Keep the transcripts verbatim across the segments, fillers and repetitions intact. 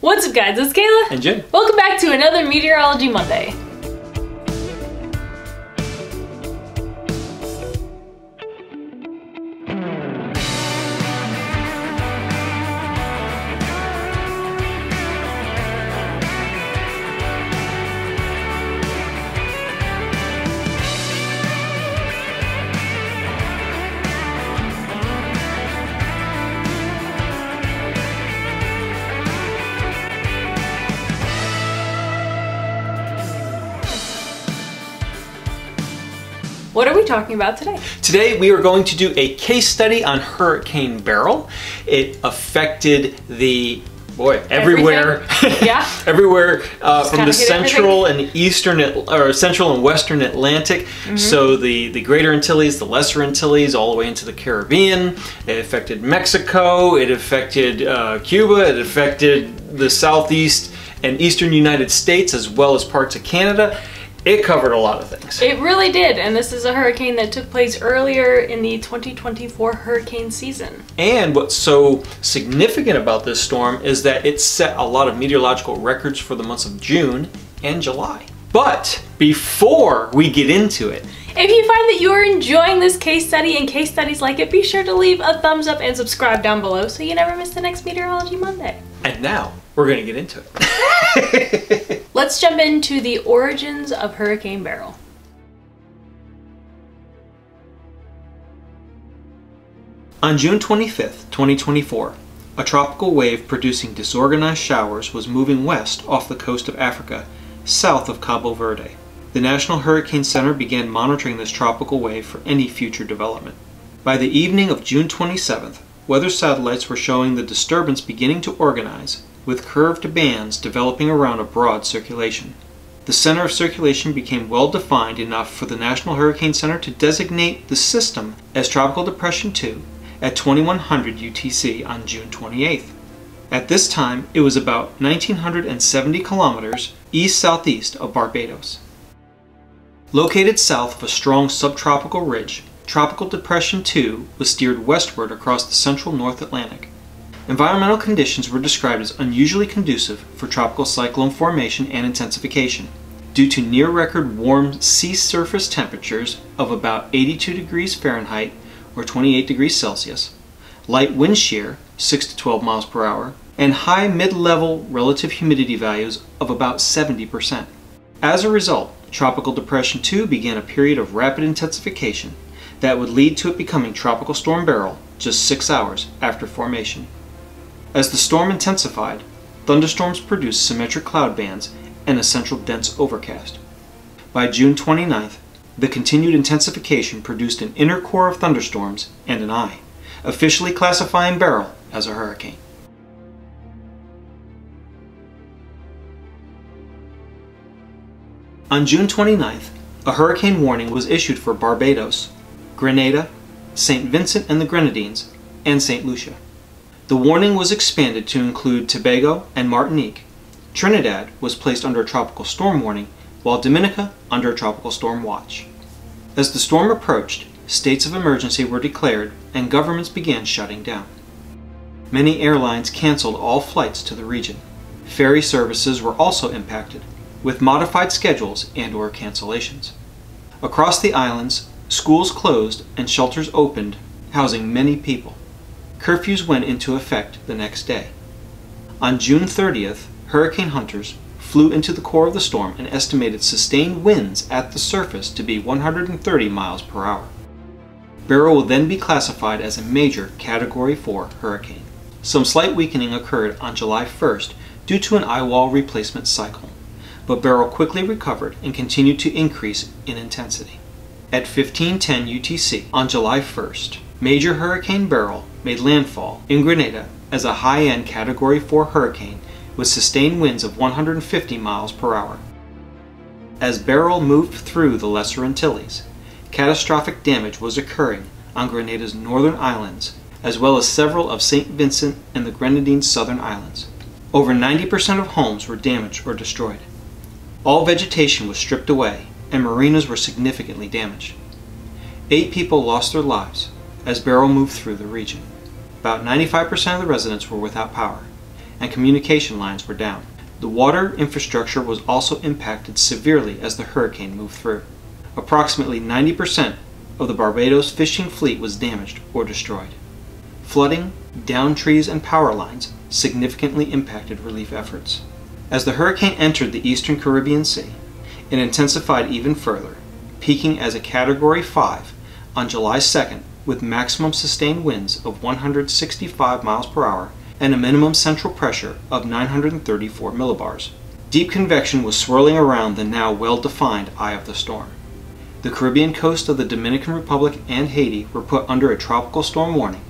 What's up, guys? It's Kayla and Jim. Welcome back to another Meteorology Monday. What are we talking about today? Today we are going to do a case study on Hurricane Beryl. It affected the, boy, everywhere. Everything. Yeah. everywhere uh, from the central everything. and eastern, or central and western Atlantic. Mm-hmm. So the, the Greater Antilles, the Lesser Antilles, all the way into the Caribbean. It affected Mexico. It affected uh, Cuba. It affected the southeast and eastern United States, as well as parts of Canada. It covered a lot of things. It really did, and this is a hurricane that took place earlier in the twenty twenty-four hurricane season. And what's so significant about this storm is that it set a lot of meteorological records for the months of June and July. But before we get into it, if you find that you are enjoying this case study and case studies like it, be sure to leave a thumbs up and subscribe down below so you never miss the next Meteorology Monday. And now, we're gonna get into it. Let's jump into the origins of Hurricane Beryl. On June twenty-fifth, twenty twenty-four, a tropical wave producing disorganized showers was moving west off the coast of Africa, south of Cabo Verde. The National Hurricane Center began monitoring this tropical wave for any future development. By the evening of June twenty-seventh, weather satellites were showing the disturbance beginning to organize, with curved bands developing around a broad circulation. The center of circulation became well defined enough for the National Hurricane Center to designate the system as Tropical Depression two at twenty-one hundred U T C on June twenty-eighth. At this time, it was about one thousand nine hundred seventy kilometers east-southeast of Barbados. Located south of a strong subtropical ridge, Tropical Depression two was steered westward across the central North Atlantic. Environmental conditions were described as unusually conducive for tropical cyclone formation and intensification, due to near-record warm sea surface temperatures of about eighty-two degrees Fahrenheit or twenty-eight degrees Celsius, light wind shear, six to twelve miles per hour, and high mid-level relative humidity values of about seventy percent. As a result, Tropical Depression two began a period of rapid intensification that would lead to it becoming Tropical Storm Beryl just six hours after formation. As the storm intensified, thunderstorms produced symmetric cloud bands and a central dense overcast. By June twenty-ninth, the continued intensification produced an inner core of thunderstorms and an eye, officially classifying Beryl as a hurricane. On June twenty-ninth, a hurricane warning was issued for Barbados, Grenada, Saint Vincent and the Grenadines, and Saint Lucia. The warning was expanded to include Tobago and Martinique. Trinidad was placed under a tropical storm warning, while Dominica under a tropical storm watch. As the storm approached, states of emergency were declared and governments began shutting down. Many airlines canceled all flights to the region. Ferry services were also impacted, with modified schedules and/or cancellations. Across the islands, schools closed and shelters opened, housing many people. Curfews went into effect the next day. On June thirtieth, hurricane hunters flew into the core of the storm and estimated sustained winds at the surface to be one hundred thirty miles per hour. Beryl will then be classified as a major Category four hurricane. Some slight weakening occurred on July first due to an eye wall replacement cycle, but Beryl quickly recovered and continued to increase in intensity. At fifteen ten U T C on July first, Major Hurricane Beryl made landfall in Grenada as a high-end Category four hurricane with sustained winds of one hundred fifty miles per hour. As Beryl moved through the Lesser Antilles, catastrophic damage was occurring on Grenada's northern islands, as well as several of Saint Vincent and the Grenadines' southern islands. Over ninety percent of homes were damaged or destroyed. All vegetation was stripped away, and marinas were significantly damaged. Eight people lost their lives as Beryl moved through the region. About ninety-five percent of the residents were without power, and communication lines were down. The water infrastructure was also impacted severely as the hurricane moved through. Approximately ninety percent of the Barbados fishing fleet was damaged or destroyed. Flooding, downed trees, and power lines significantly impacted relief efforts. As the hurricane entered the eastern Caribbean Sea, it intensified even further, peaking as a Category five on July second with maximum sustained winds of one hundred sixty-five miles per hour and a minimum central pressure of nine hundred thirty-four millibars. Deep convection was swirling around the now well-defined eye of the storm. The Caribbean coast of the Dominican Republic and Haiti were put under a tropical storm warning,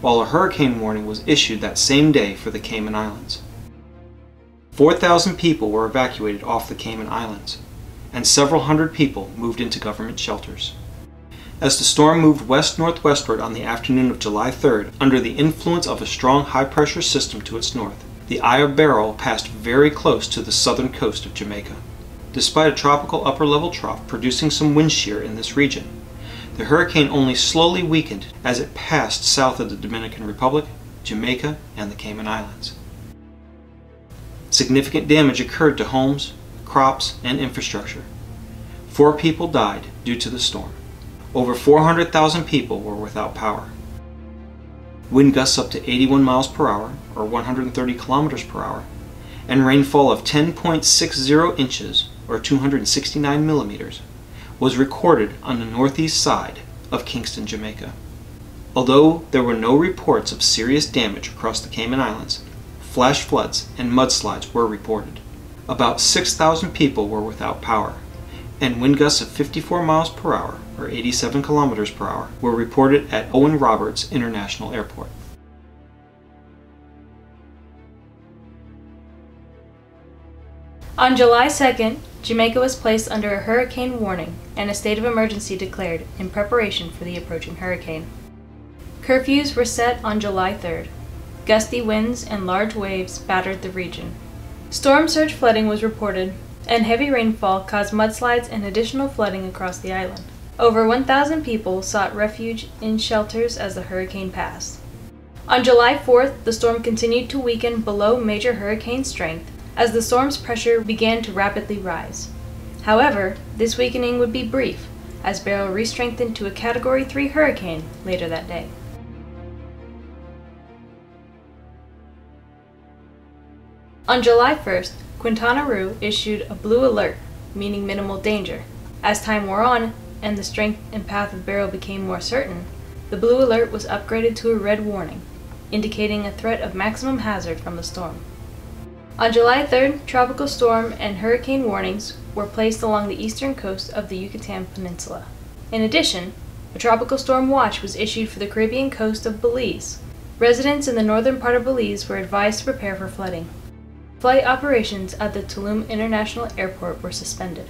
while a hurricane warning was issued that same day for the Cayman Islands. four thousand people were evacuated off the Cayman Islands, and several hundred people moved into government shelters. As the storm moved west-northwestward on the afternoon of July third, under the influence of a strong high-pressure system to its north, the Eye of Beryl passed very close to the southern coast of Jamaica. Despite a tropical upper-level trough producing some wind shear in this region, the hurricane only slowly weakened as it passed south of the Dominican Republic, Jamaica, and the Cayman Islands. Significant damage occurred to homes, crops, and infrastructure. Four people died due to the storm. Over four hundred thousand people were without power. Wind gusts up to eighty-one miles per hour, or one hundred thirty kilometers per hour, and rainfall of ten point six zero inches, or two hundred sixty-nine millimeters, was recorded on the northeast side of Kingston, Jamaica. Although there were no reports of serious damage across the Cayman Islands, flash floods and mudslides were reported. About six thousand people were without power, and wind gusts of fifty-four miles per hour, or eighty-seven kilometers per hour, were reported at Owen Roberts International Airport. On July second, Jamaica was placed under a hurricane warning and a state of emergency declared in preparation for the approaching hurricane. Curfews were set on July third. Gusty winds and large waves battered the region. Storm surge flooding was reported, and heavy rainfall caused mudslides and additional flooding across the island. Over one thousand people sought refuge in shelters as the hurricane passed. On July fourth, the storm continued to weaken below major hurricane strength as the storm's pressure began to rapidly rise. However, this weakening would be brief, as Beryl re-strengthened to a Category three hurricane later that day. On July first, Quintana Roo issued a blue alert, meaning minimal danger. As time wore on, and the strength and path of Beryl became more certain, the blue alert was upgraded to a red warning, indicating a threat of maximum hazard from the storm. On July third, tropical storm and hurricane warnings were placed along the eastern coast of the Yucatan Peninsula. In addition, a tropical storm watch was issued for the Caribbean coast of Belize. Residents in the northern part of Belize were advised to prepare for flooding. Flight operations at the Tulum International Airport were suspended.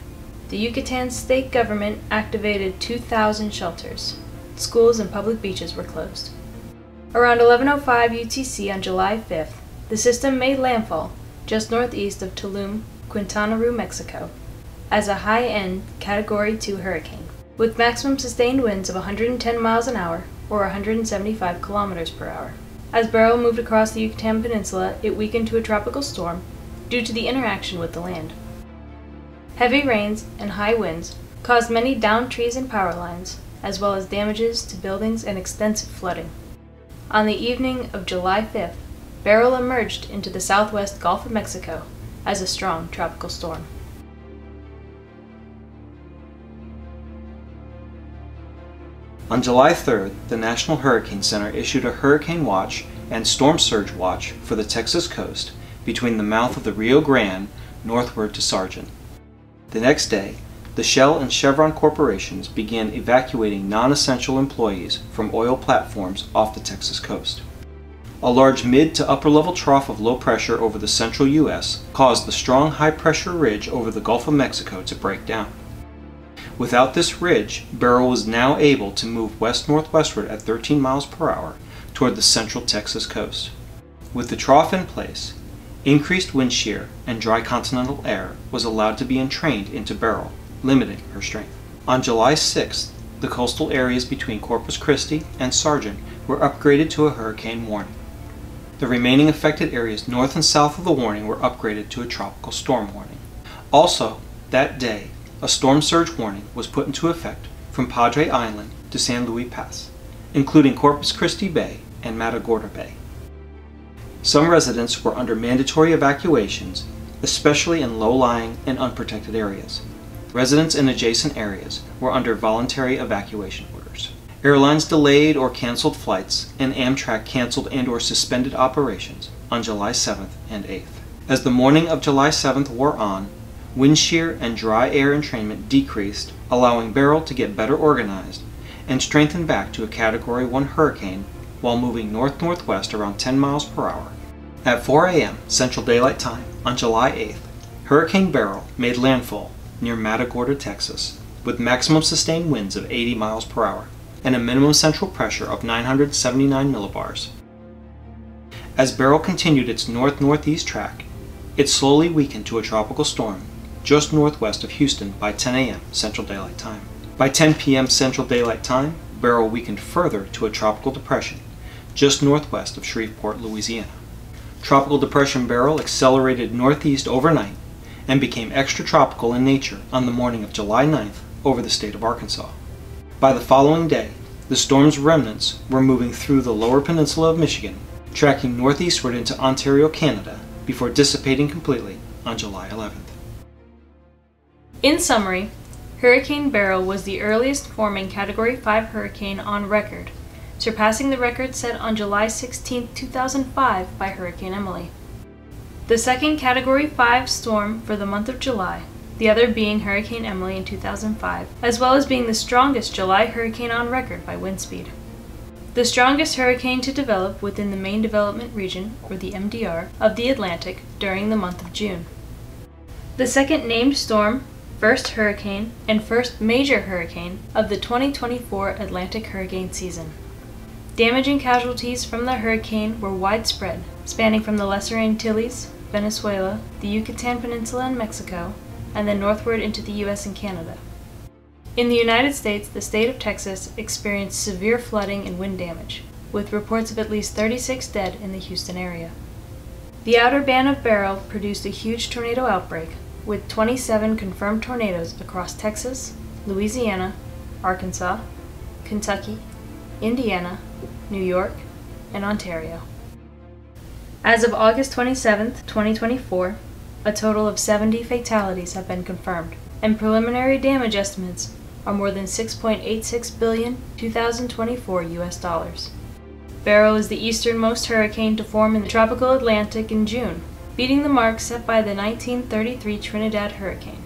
The Yucatan state government activated two thousand shelters. Schools and public beaches were closed. Around eleven oh five U T C on July fifth, the system made landfall just northeast of Tulum, Quintana Roo, Mexico, as a high-end Category two hurricane, with maximum sustained winds of one hundred ten miles an hour or one hundred seventy-five kilometers per hour. As Beryl moved across the Yucatan Peninsula, it weakened to a tropical storm due to the interaction with the land. Heavy rains and high winds caused many downed trees and power lines, as well as damages to buildings and extensive flooding. On the evening of July fifth, Beryl emerged into the southwest Gulf of Mexico as a strong tropical storm. On July third, the National Hurricane Center issued a hurricane watch and storm surge watch for the Texas coast between the mouth of the Rio Grande northward to Sargent. The next day, the Shell and Chevron corporations began evacuating non-essential employees from oil platforms off the Texas coast. A large mid to upper-level trough of low pressure over the central U S caused the strong high-pressure ridge over the Gulf of Mexico to break down. Without this ridge, Beryl was now able to move west-northwestward at thirteen miles per hour toward the central Texas coast. With the trough in place, increased wind shear and dry continental air was allowed to be entrained into Beryl, limiting her strength. On July sixth, the coastal areas between Corpus Christi and Sargent were upgraded to a hurricane warning. The remaining affected areas north and south of the warning were upgraded to a tropical storm warning. Also, that day, a storm surge warning was put into effect from Padre Island to San Luis Pass, including Corpus Christi Bay and Matagorda Bay. Some residents were under mandatory evacuations, especially in low-lying and unprotected areas. Residents in adjacent areas were under voluntary evacuation orders. Airlines delayed or canceled flights, and Amtrak canceled and or suspended operations on July seventh and eighth. As the morning of July seventh wore on, wind shear and dry air entrainment decreased, allowing Beryl to get better organized and strengthen back to a Category one hurricane while moving north-northwest around ten miles per hour. At four A M Central Daylight Time on July eighth, Hurricane Beryl made landfall near Matagorda, Texas, with maximum sustained winds of eighty miles per hour and a minimum central pressure of nine hundred seventy-nine millibars. As Beryl continued its north-northeast track, it slowly weakened to a tropical storm just northwest of Houston by ten A M Central Daylight Time. By ten P M Central Daylight Time, Beryl weakened further to a tropical depression just northwest of Shreveport, Louisiana. Tropical Depression Beryl accelerated northeast overnight and became extratropical in nature on the morning of July ninth over the state of Arkansas. By the following day, the storm's remnants were moving through the lower peninsula of Michigan, tracking northeastward into Ontario, Canada, before dissipating completely on July eleventh. In summary, Hurricane Beryl was the earliest forming Category five hurricane on record, surpassing the record set on July sixteenth, two thousand five by Hurricane Emily. The second Category five storm for the month of July, the other being Hurricane Emily in two thousand five, as well as being the strongest July hurricane on record by wind speed. The strongest hurricane to develop within the Main Development Region, or the M D R, of the Atlantic during the month of June. The second named storm, first hurricane, and first major hurricane of the twenty twenty-four Atlantic hurricane season. Damage and casualties from the hurricane were widespread, spanning from the Lesser Antilles, Venezuela, the Yucatan Peninsula and Mexico, and then northward into the U S and Canada. In the United States, the state of Texas experienced severe flooding and wind damage, with reports of at least thirty-six dead in the Houston area. The outer band of Beryl produced a huge tornado outbreak, with twenty-seven confirmed tornadoes across Texas, Louisiana, Arkansas, Kentucky, Indiana, New York, and Ontario. As of August twenty-seventh, twenty twenty-four, a total of seventy fatalities have been confirmed, and preliminary damage estimates are more than six point eight six billion two thousand twenty-four U S dollars. Beryl is the easternmost hurricane to form in the tropical Atlantic in June, beating the mark set by the nineteen thirty-three Trinidad hurricane.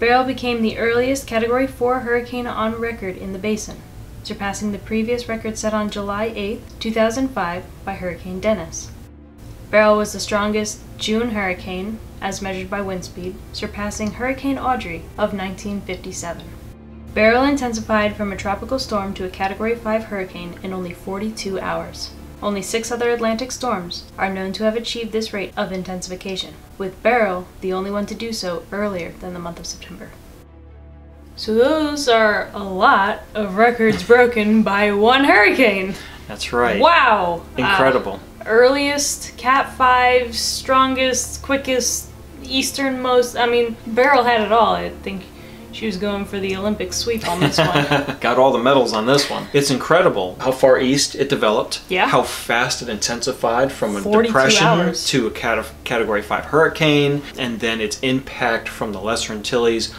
Beryl became the earliest Category four hurricane on record in the basin, surpassing the previous record set on July eighth, two thousand five by Hurricane Dennis. Beryl was the strongest June hurricane, as measured by wind speed, surpassing Hurricane Audrey of nineteen fifty-seven. Beryl intensified from a tropical storm to a Category five hurricane in only forty-two hours. Only six other Atlantic storms are known to have achieved this rate of intensification, with Beryl the only one to do so earlier than the month of September. So those are a lot of records broken by one hurricane! That's right. Wow! Incredible. Uh, earliest, Cat five, strongest, quickest, easternmost, I mean, Beryl had it all, I think. She was going for the Olympic sweep on this one. Got all the medals on this one. It's incredible how far east it developed. Yeah. How fast it intensified from a depression hours. to a cat Category five hurricane. And then its impact from the Lesser Antilles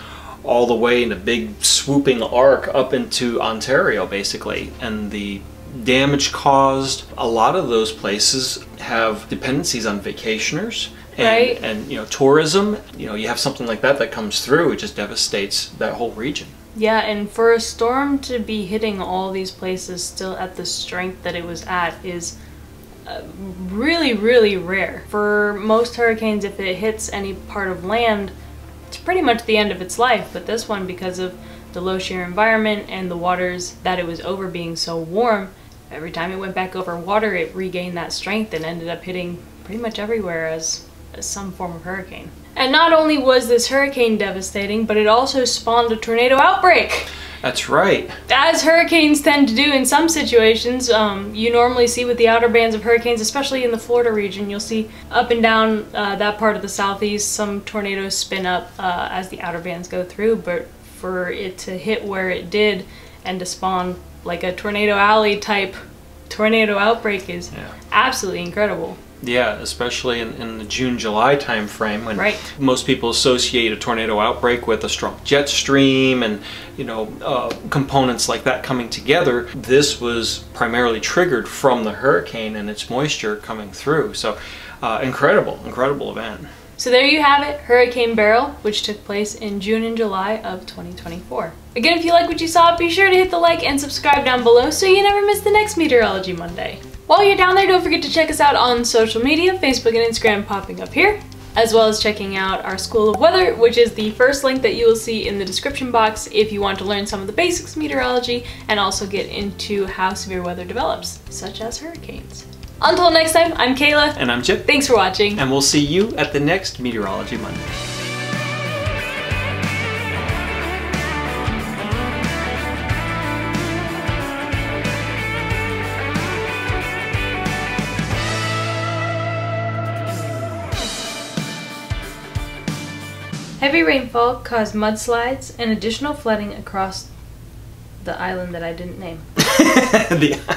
all the way in a big swooping arc up into Ontario, basically. And the damage caused, a lot of those places have dependencies on vacationers. And, right. and, you know, tourism, you know, you have something like that that comes through, it just devastates that whole region. Yeah, and for a storm to be hitting all these places still at the strength that it was at is uh, really, really rare. For most hurricanes, if it hits any part of land, it's pretty much the end of its life. But this one, because of the low shear environment and the waters that it was over being so warm, every time it went back over water, it regained that strength and ended up hitting pretty much everywhere as some form of hurricane. And not only was this hurricane devastating, but it also spawned a tornado outbreak. That's right. As hurricanes tend to do in some situations, um, you normally see with the outer bands of hurricanes, especially in the Florida region, you'll see up and down uh, that part of the southeast, some tornadoes spin up uh, as the outer bands go through, but for it to hit where it did and to spawn like a tornado alley type tornado outbreak is yeah. absolutely incredible. Yeah, especially in, in the June-July time frame when right. most people associate a tornado outbreak with a strong jet stream and, you know, uh, components like that coming together. This was primarily triggered from the hurricane and its moisture coming through. So uh, incredible, incredible event. So there you have it, Hurricane Beryl, which took place in June and July of twenty twenty-four. Again, if you like what you saw, be sure to hit the like and subscribe down below so you never miss the next Meteorology Monday. While you're down there, don't forget to check us out on social media, Facebook and Instagram popping up here, as well as checking out our School of Weather, which is the first link that you will see in the description box if you want to learn some of the basics of meteorology and also get into how severe weather develops, such as hurricanes. Until next time, I'm Kayla. And I'm Jim. Thanks for watching. And we'll see you at the next Meteorology Monday. Heavy rainfall caused mudslides and additional flooding across the island that I didn't name. the